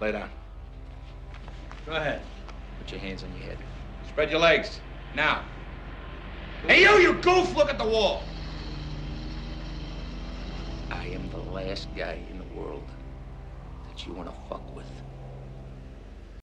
Lay down. Go ahead. Put your hands on your head. Spread your legs. Now. Hey, you goof! Look at the wall. I am the last guy in the world that you want to fuck with.